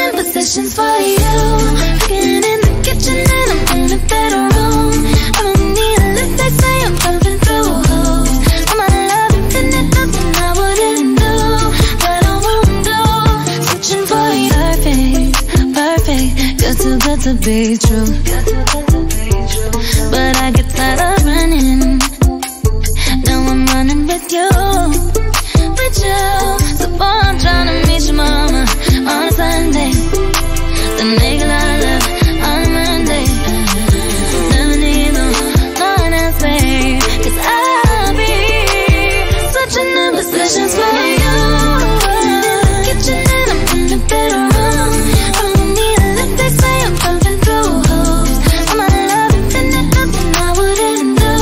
in positions for you. Cooking in the kitchen and I'm in a better room. I'm gonna need a lift, they say I'm jumping through holes. All my love infinite, nothing I wouldn't do, but I won't do. Searching for you. Perfect, perfect, good to be true. But I get tired of running. Now I'm running with you, with you. So boy, I'm trying to meet your mama on a Sunday, then make a lot of love on a Monday. Never need no one else, babe, 'cause I'll be switching the positions for you. Cooking in the kitchen and I'm in the bedroom. I don't need a lift, they say I'm jumping through holes. All my love infinite, nothing I wouldn't do,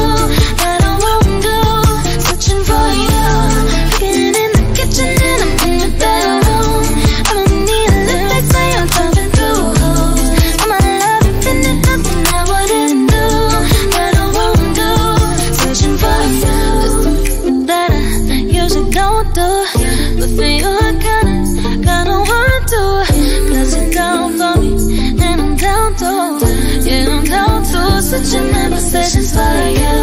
but I won't do. Switching for you. Cooking in the kitchen and I'm in the bedroom. I don't need a lift, they say I'm jumping through holes. All my love infinite, nothing I wouldn't do, but I won't do. Searching for you. That I usually don't do, but for you I kinda want to. 'Cause you're down for me and I'm down too. Yeah, I'm down too. Switching my positions for you.